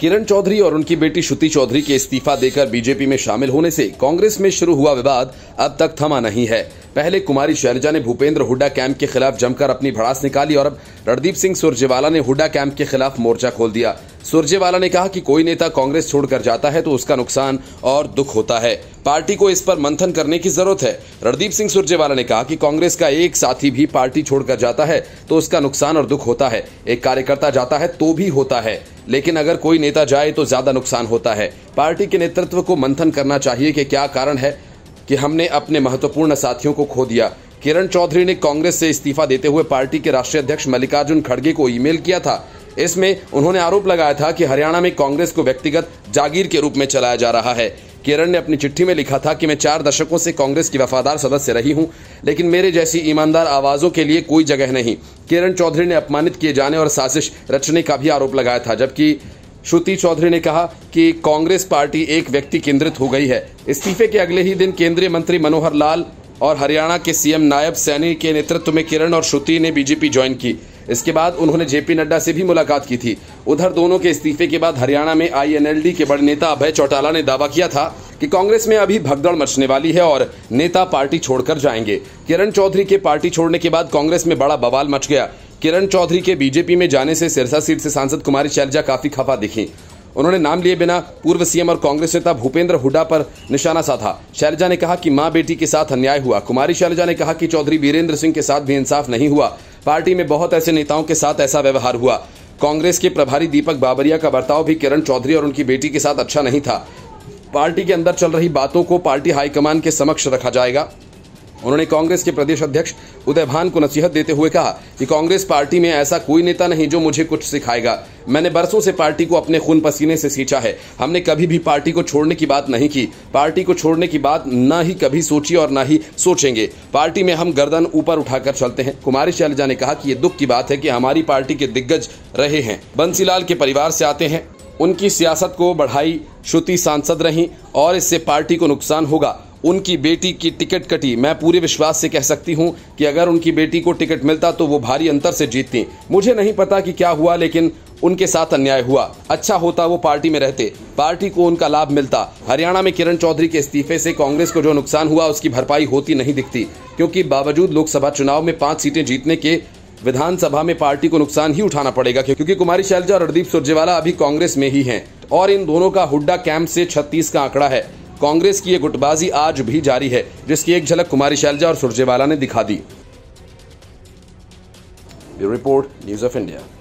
किरण चौधरी और उनकी बेटी श्रुति चौधरी के इस्तीफा देकर बीजेपी में शामिल होने से कांग्रेस में शुरू हुआ विवाद अब तक थमा नहीं है। पहले कुमारी शैलजा ने भूपेंद्र हुड्डा कैंप के खिलाफ जमकर अपनी भड़ास निकाली और अब रणदीप सिंह सुरजेवाला ने हुड्डा कैंप के खिलाफ मोर्चा खोल दिया। सुरजेवाला ने कहा कि कोई नेता कांग्रेस छोड़कर जाता है तो उसका नुकसान और दुख होता है, पार्टी को इस पर मंथन करने की जरूरत है। रणदीप सिंह सुरजेवाला ने कहा कि कांग्रेस का एक साथी भी पार्टी छोड़कर जाता है तो उसका नुकसान और दुख होता है, एक कार्यकर्ता जाता है तो भी होता है, लेकिन अगर कोई नेता जाए तो ज्यादा नुकसान होता है। पार्टी के नेतृत्व को मंथन करना चाहिए कि क्या कारण है कि हमने अपने महत्वपूर्ण साथियों को खो दिया। किरण चौधरी ने कांग्रेस से इस्तीफा देते हुए पार्टी के राष्ट्रीय अध्यक्ष मल्लिकार्जुन खड़गे को ईमेल किया था। इसमें उन्होंने आरोप लगाया था कि हरियाणा में कांग्रेस को व्यक्तिगत जागीर के रूप में चलाया जा रहा है। किरण ने अपनी चिट्ठी में लिखा था कि मैं 4 दशकों से कांग्रेस की वफादार सदस्य रही हूं, लेकिन मेरे जैसी ईमानदार आवाजों के लिए कोई जगह नहीं। किरण चौधरी ने अपमानित किए जाने और साजिश रचने का भी आरोप लगाया था, जबकि श्रुति चौधरी ने कहा कि कांग्रेस पार्टी एक व्यक्ति केंद्रित हो गई है। इस्तीफे के अगले ही दिन केंद्रीय मंत्री मनोहर लाल और हरियाणा के सीएम नायब सैनी के नेतृत्व में किरण और श्रुति ने बीजेपी ज्वाइन की। इसके बाद उन्होंने जेपी नड्डा से भी मुलाकात की थी। उधर दोनों के इस्तीफे के बाद हरियाणा में आईएनएलडी के बड़े नेता अभय चौटाला ने दावा किया था कि कांग्रेस में अभी भगदड़ मचने वाली है और नेता पार्टी छोड़कर जाएंगे। किरण चौधरी के पार्टी छोड़ने के बाद कांग्रेस में बड़ा बवाल मच गया। किरण चौधरी के बीजेपी में जाने से सिरसा सीट से सांसद कुमारी शैलजा काफी खफा दिखी। उन्होंने नाम लिए बिना पूर्व सीएम और कांग्रेस नेता भूपेंद्र हुड्डा पर निशाना साधा। शैलजा ने कहा कि मां बेटी के साथ अन्याय हुआ। कुमारी शैलजा ने कहा कि चौधरी वीरेंद्र सिंह के साथ भी इंसाफ नहीं हुआ, पार्टी में बहुत ऐसे नेताओं के साथ ऐसा व्यवहार हुआ। कांग्रेस के प्रभारी दीपक बाबरिया का बर्ताव भी किरण चौधरी और उनकी बेटी के साथ अच्छा नहीं था। पार्टी के अंदर चल रही बातों को पार्टी हाईकमान के समक्ष रखा जाएगा। उन्होंने कांग्रेस के प्रदेश अध्यक्ष उदयभान को नसीहत देते हुए कहा कि कांग्रेस पार्टी में ऐसा कोई नेता नहीं जो मुझे कुछ सिखाएगा। मैंने बरसों से पार्टी को अपने खून पसीने से सींचा है। हमने कभी भी पार्टी को छोड़ने की बात नहीं की, पार्टी को छोड़ने की बात ना ही कभी सोची और ना ही सोचेंगे। पार्टी में हम गर्दन ऊपर उठाकर चलते हैं। कुमारी शैलजा ने कहा कि ये दुख की बात है कि हमारी पार्टी के दिग्गज रहे हैं, बंसी लाल के परिवार से आते हैं, उनकी सियासत को बढ़ाई, श्रुति सांसद रही और इससे पार्टी को नुकसान होगा। उनकी बेटी की टिकट कटी, मैं पूरे विश्वास से कह सकती हूं कि अगर उनकी बेटी को टिकट मिलता तो वो भारी अंतर से जीतती। मुझे नहीं पता कि क्या हुआ, लेकिन उनके साथ अन्याय हुआ। अच्छा होता वो पार्टी में रहते, पार्टी को उनका लाभ मिलता। हरियाणा में किरण चौधरी के इस्तीफे से कांग्रेस को जो नुकसान हुआ उसकी भरपाई होती नहीं दिखती, क्योंकि बावजूद लोकसभा चुनाव में 5 सीटें जीतने के विधानसभा में पार्टी को नुकसान ही उठाना पड़ेगा, क्योंकि कुमारी शैलजा और रणदीप सुरजेवाला अभी कांग्रेस में ही हैं और इन दोनों का हुड्डा कैंप से 36 का आंकड़ा है। कांग्रेस की ये गुटबाजी आज भी जारी है, जिसकी एक झलक कुमारी शैलजा और सुरजेवाला ने दिखा दी। Bureau report, news of India.